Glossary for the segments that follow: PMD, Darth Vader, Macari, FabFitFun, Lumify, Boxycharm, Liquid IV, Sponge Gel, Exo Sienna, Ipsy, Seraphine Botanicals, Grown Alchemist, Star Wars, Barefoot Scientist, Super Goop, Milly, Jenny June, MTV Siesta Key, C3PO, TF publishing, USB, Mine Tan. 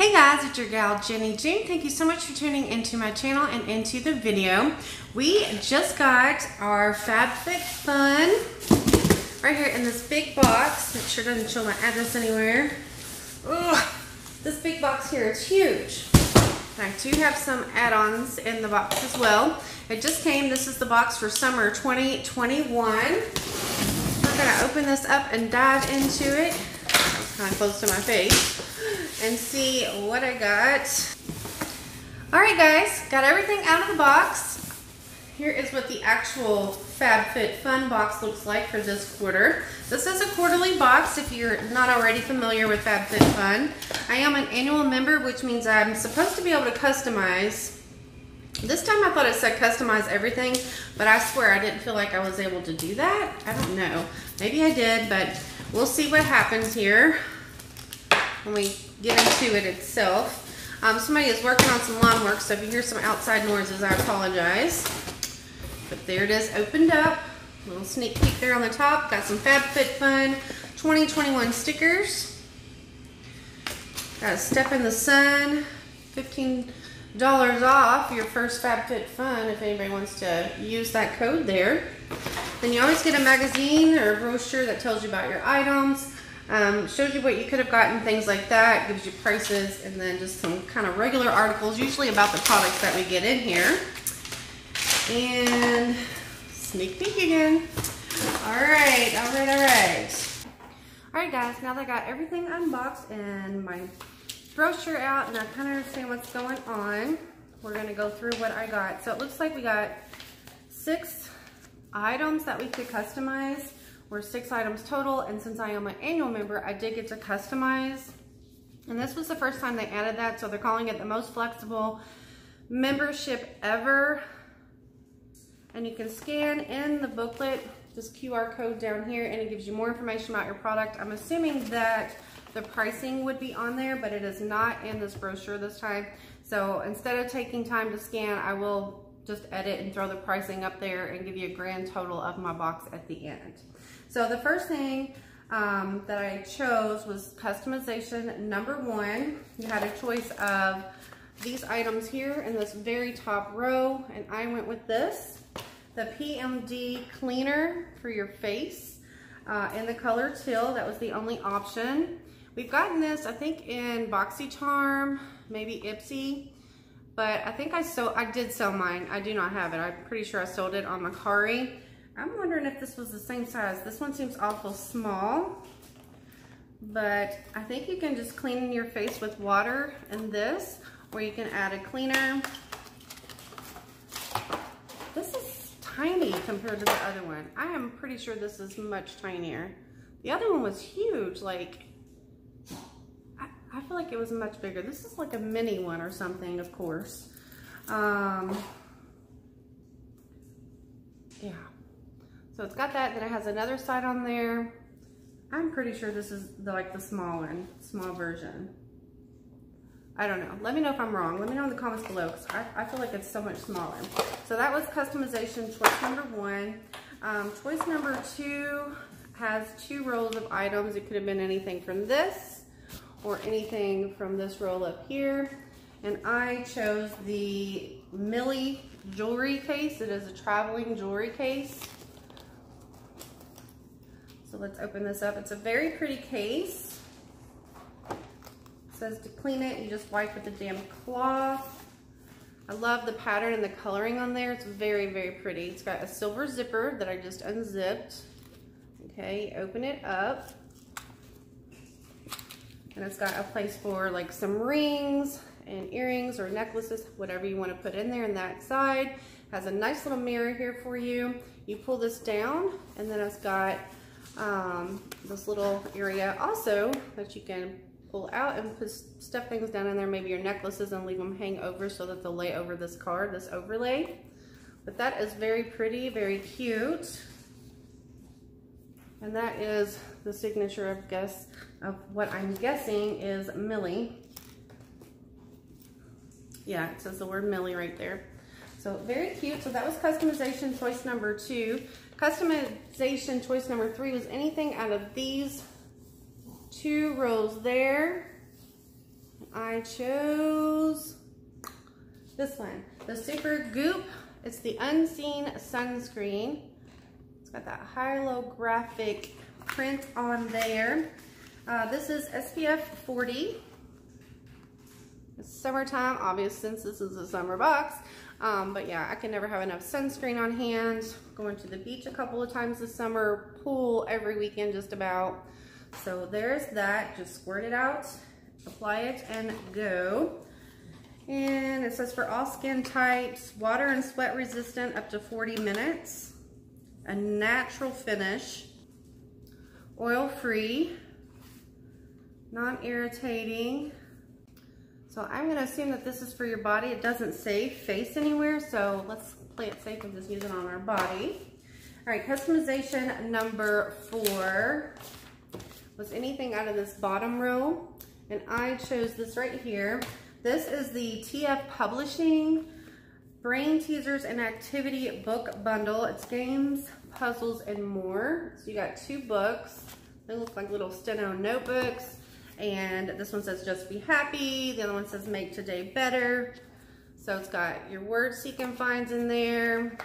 Hey guys, it's your gal Jenny June. Thank you so much for tuning into my channel and into the video. We just got our FabFitFun right here in this big box. Make sure it doesn't show my address anywhere. Ugh, this big box here is huge. I do have some add-ons in the box as well. It just came. This is the box for summer 2021. We're gonna open this up and dive into it. It's kind of close to my face. And see what I got. All right, guys, got everything out of the box. Here is what the actual FabFitFun box looks like for this quarter. This is a quarterly box if you're not already familiar with FabFitFun. I am an annual member, which means I'm supposed to be able to customize. This time I thought it said customize everything, but I swear I didn't feel like I was able to do that. I don't know. Maybe I did, but we'll see what happens here when we get into it itself. Somebody is working on some lawn work, so if you hear some outside noises, I apologize. But there it is, opened up. A little sneak peek there on the top. Got some FabFitFun 2021 stickers. Got a Step in the Sun, $15 off your first FabFitFun if anybody wants to use that code there. Then you always get a magazine or a brochure that tells you about your items, shows you what you could have gotten, things like that, gives you prices, and then just some kind of regular articles, usually about the products that we get in here. And sneak peek again. All right, guys, now that I got everything unboxed and my brochure out and I kind of understand what's going on, we're going to go through what I got. So it looks like we got 6 items that we could customize. We're 6 items total, and since I am an annual member, I did get to customize, and this was the first time they added that, so they're calling it the most flexible membership ever. And you can scan in the booklet this QR code down here, and it gives you more information about your product. I'm assuming that the pricing would be on there, but it is not in this brochure this time. So instead of taking time to scan, I will just edit and throw the pricing up there and give you a grand total of my box at the end. So the first thing that I chose was customization number 1. You had a choice of these items here in this very top row, and I went with this. The PMD cleaner for your face in the color teal. That was the only option. We've gotten this, I think, in Boxycharm, maybe Ipsy, but I think I did sell mine. I do not have it. I'm pretty sure I sold it on Macari. I'm wondering if this was the same size. This one seems awful small, but I think you can just clean your face with water in this, or you can add a cleaner. This is tiny compared to the other one. I am pretty sure this is much tinier. The other one was huge. Like, I feel like it was much bigger. This is like a mini one or something, of course. Yeah. So it's got that. Then it has another side on there. I'm pretty sure this is the small one, small version. I don't know. Let me know if I'm wrong. Let me know in the comments below, because I feel like it's so much smaller. So that was customization choice number 1. Choice number 2 has 2 rolls of items. It could have been anything from this or anything from this roll up here. And I chose the Milly jewelry case. It is a traveling jewelry case. So let's open this up. It's a very pretty case. Says to clean it, you just wipe with a damp cloth. I love the pattern and the coloring on there. It's very, very pretty. It's got a silver zipper that I just unzipped. Okay, open it up. And it's got a place for like some rings and earrings or necklaces, whatever you want to put in there. And that side it has a nice little mirror here for you. You pull this down, and then it's got this little area also that you can pull out and put stuff things down in there, maybe your necklaces, and leave them hang over so that they'll lay over this card, this overlay. But that is very pretty, very cute. And that is the signature of what I'm guessing is Milly. Yeah, it says the word Milly right there. So very cute. So that was customization choice number 2. Customization choice number 3 was anything out of these 2 rows there. I chose this one, the Super Goop. It's the Unseen Sunscreen. It's got that hieroglyphic print on there. This is SPF 40. It's summertime, obvious since this is a summer box. But yeah, I can never have enough sunscreen on hand. Going to the beach a couple of times this summer, pool every weekend just about. So there's that. Just squirt it out, apply it, and go. And it says for all skin types, water and sweat resistant up to 40 minutes. A natural finish. Oil-free. Non-irritating. So I'm going to assume that this is for your body. It doesn't say face anywhere, so let's play it safe and just use it on our body. All right, customization number 4 was anything out of this bottom row, and I chose this right here. This is the TF Publishing Brain Teasers and Activity Book Bundle. It's games, puzzles, and more. So you got 2 books. They look like little steno notebooks. And this one says just be happy. The other one says make today better. So it's got your word seek and finds in there.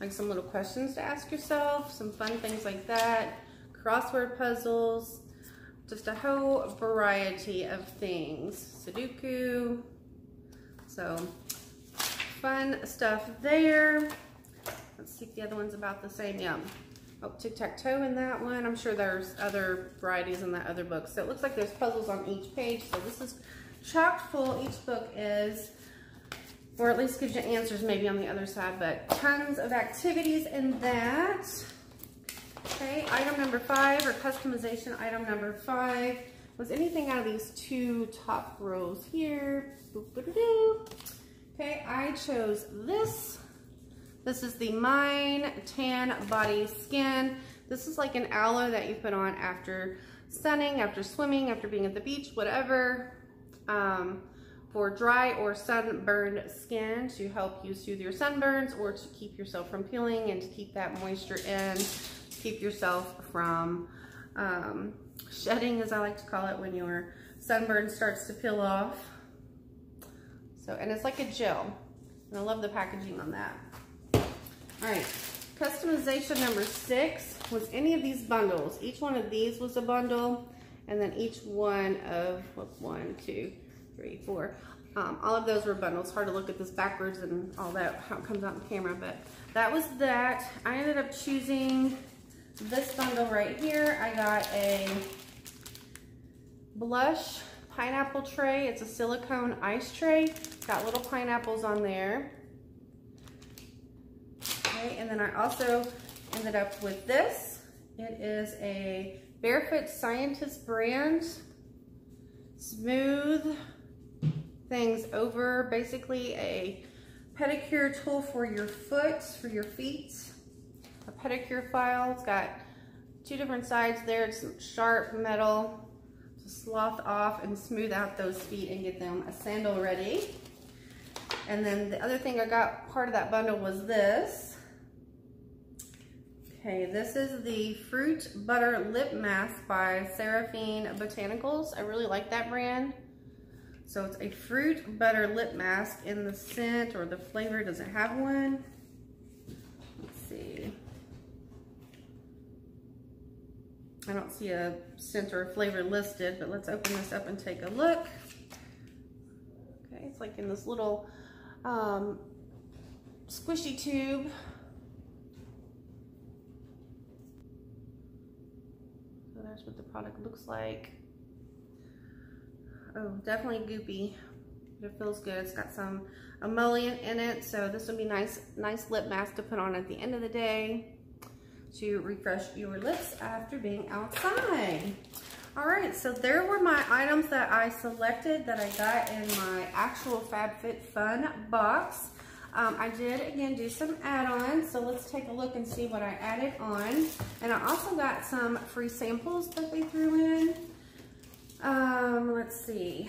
Like some little questions to ask yourself, some fun things like that. Crossword puzzles, just a whole variety of things. Sudoku, so fun stuff there. Let's see if the other one's about the same, yeah. Oh, tic-tac-toe in that one. I'm sure there's other varieties in that other book. So it looks like there's puzzles on each page. So this is chock full. Each book is, or at least gives you answers maybe on the other side, but tons of activities in that. Okay, item number 5, or customization item number 5, was anything out of these 2 top rows here. Okay, I chose this. This is the Mine Tan Body Skin. This is like an aloe that you put on after sunning, after swimming, after being at the beach, whatever, for dry or sunburned skin to help you soothe your sunburns or to keep yourself from peeling and to keep that moisture in, to keep yourself from shedding, as I like to call it, when your sunburn starts to peel off. So, and it's like a gel. And I love the packaging on that. All right, customization number 6 was any of these bundles. Each one of these was a bundle, and then each one of, what, 1, 2, 3, 4. All of those were bundles. Hard to look at this backwards and all that, how it comes out in the camera, but that was that. I ended up choosing this bundle right here. I got a blush pineapple tray. It's a silicone ice tray. It's got little pineapples on there. And then I also ended up with this. It is a Barefoot Scientist brand. Smooth things over. Basically a pedicure tool for your foot, for your feet. A pedicure file. It's got 2 different sides there. It's sharp metal to slough off and smooth out those feet and get them a sandal ready. And then the other thing I got, part of that bundle, was this. Okay, this is the Fruit Butter Lip Mask by Seraphine Botanicals. I really like that brand. So it's a fruit butter lip mask in the scent, or the flavor doesn't have one. Let's see. I don't see a scent or a flavor listed, but let's open this up and take a look. Okay, it's like in this little squishy tube. That's what the product looks like. Oh, definitely goopy, but it feels good. It's got some emollient in it, so this would be nice lip mask to put on at the end of the day to refresh your lips after being outside. All right, so there were my items that I selected that I got in my actual FabFitFun box. I did, again, do some add-ons, so let's take a look and see what I added on. And I also got some free samples that they threw in. Let's see.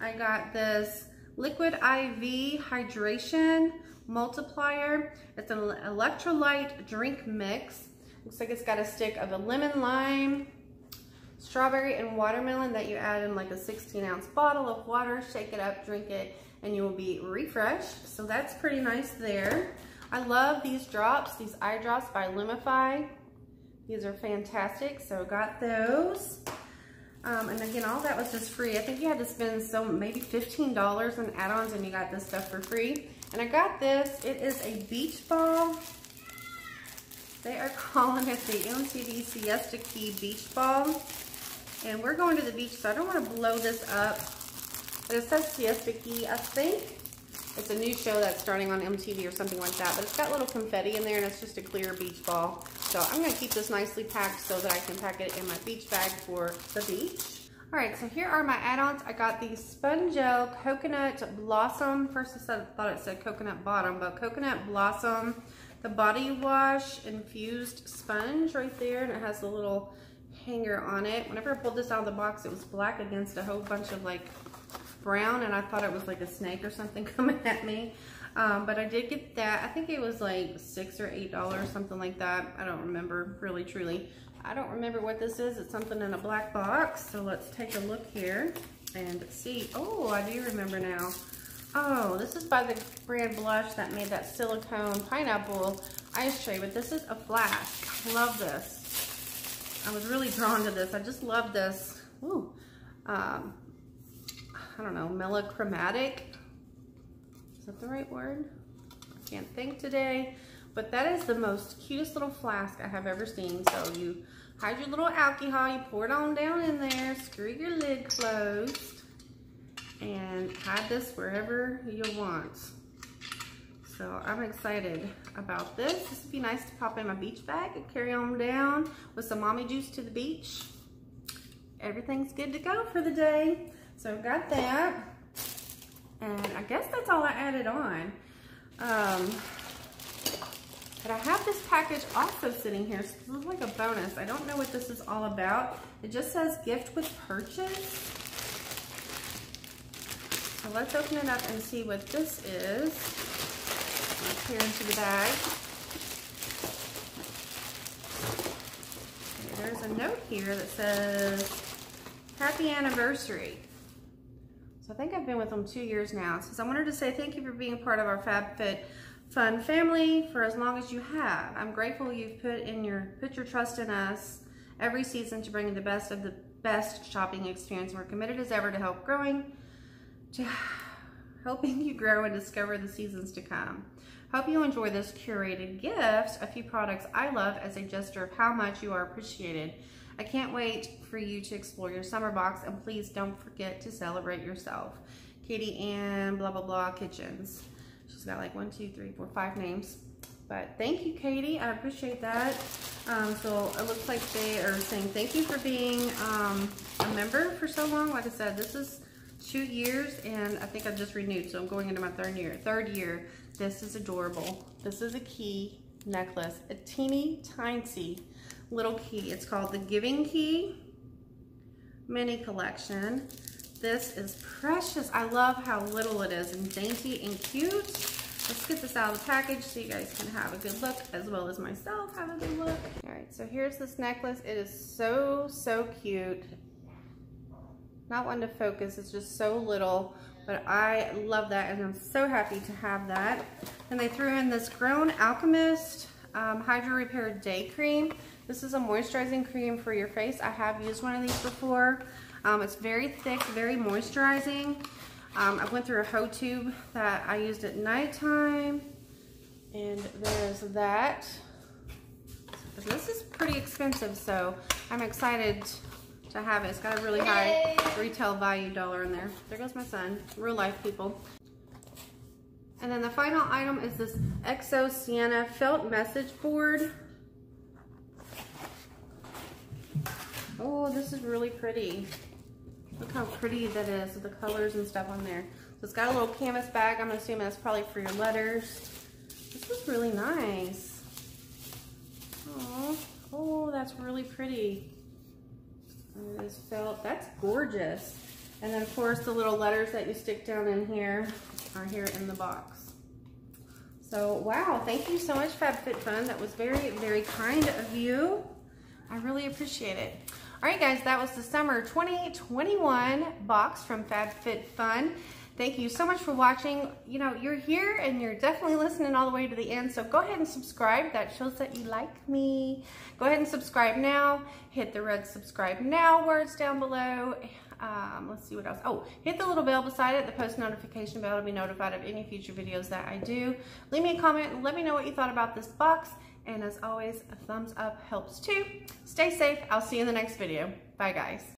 I got this Liquid IV Hydration Multiplier. It's an electrolyte drink mix. Looks like it's got a stick of a lemon lime, strawberry and watermelon that you add in like a 16-ounce bottle of water, shake it up, drink it, and you will be refreshed. So that's pretty nice there. I love these drops, these eye drops by Lumify. These are fantastic, so got those. And again, all that was just free. I think you had to spend maybe $15 on add-ons and you got this stuff for free. And I got this, it is a beach ball. They are calling it the MTV Siesta Key beach ball. And we're going to the beach, so I don't want to blow this up. But it says Siesta Key, I think. It's a new show that's starting on MTV or something like that. But it's got little confetti in there and it's just a clear beach ball. So I'm going to keep this nicely packed so that I can pack it in my beach bag for the beach. Alright, so here are my add-ons. I got the Sponge Gel Coconut Blossom. First I thought it said Coconut Bottom, but Coconut Blossom. The Body Wash Infused Sponge right there, and it has a little hanger on it. Whenever I pulled this out of the box, it was black against a whole bunch of like brown, and I thought it was like a snake or something coming at me. But I did get that. I think it was like $6 or $8, something like that. I don't remember really truly. I don't remember what this is. It's something in a black box. So let's take a look here and see. Oh, I do remember now. Oh, this is by the brand Blush that made that silicone pineapple ice tray, but this is a flask. I love this. I was really drawn to this. I just love this. Ooh, I don't know, melochromatic. Is that the right word? I can't think today. But that is the most cutest little flask I have ever seen. So you hide your little alcohol, you pour it on down in there, screw your lid closed, and hide this wherever you want. So I'm excited about this. This would be nice to pop in my beach bag and carry on down with some mommy juice to the beach. Everything's good to go for the day. So I've got that. And I guess that's all I added on. But I have this package also sitting here. So this is like a bonus. I don't know what this is all about. It just says gift with purchase. So let's open it up and see what this is. Let's peer into the bag. Okay, there's a note here that says, happy anniversary. So I think I've been with them 2 years now. It says, I wanted to say thank you for being part of our FabFitFun family for as long as you have. I'm grateful you've put your trust in us every season to bring the best of the best shopping experience. We're committed as ever to helping you grow and discover the seasons to come. Hope you enjoy this curated gift, a few products I love as a gesture of how much you are appreciated. I can't wait for you to explore your summer box, and please don't forget to celebrate yourself. Katie Ann blah blah blah Kitchens. She's got like 1, 2, 3, 4, 5 names. But thank you, Katie. I appreciate that. So it looks like they are saying thank you for being a member for so long. Like I said, this is 2 years, and I think I just renewed, so I'm going into my third year. This is adorable. This is a key necklace, a teeny tiny little key. It's called the Giving Key Mini Collection. This is precious. I love how little it is and dainty and cute. Let's get this out of the package so you guys can have a good look, as well as myself have a good look. All right, so here's this necklace. It is so cute. Not one to focus, it's just so little, but I love that, and I'm so happy to have that. And they threw in this Grown Alchemist Hydro Repair Day Cream. This is a moisturizing cream for your face. I have used one of these before. It's very thick, very moisturizing. I went through a hoe tube that I used at nighttime, and there's that. But this is pretty expensive, so I'm excited to have it. It's got a really high retail value dollar in there. There goes my son, real life people. And then the final item is this Exo Sienna felt message board. Oh, this is really pretty. Look how pretty that is with the colors and stuff on there. So it's got a little canvas bag. I'm assuming that's probably for your letters. This is really nice. Aww. Oh, that's really pretty. This felt, that's gorgeous. And then of course the little letters that you stick down in here are here in the box. So wow, thank you so much FabFitFun. That was very, very kind of you. I really appreciate it. All right, guys, that was the summer 2021 box from FabFitFun. Thank you so much for watching. You know, you're here and you're definitely listening all the way to the end, so go ahead and subscribe. That shows that you like me. Go ahead and subscribe now. Hit the red subscribe now words down below. Let's see what else. Oh, hit the little bell beside it, the post notification bell, to be notified of any future videos that I do. Leave me a comment and let me know what you thought about this box. And as always, a thumbs up helps too. Stay safe. I'll see you in the next video. Bye, guys.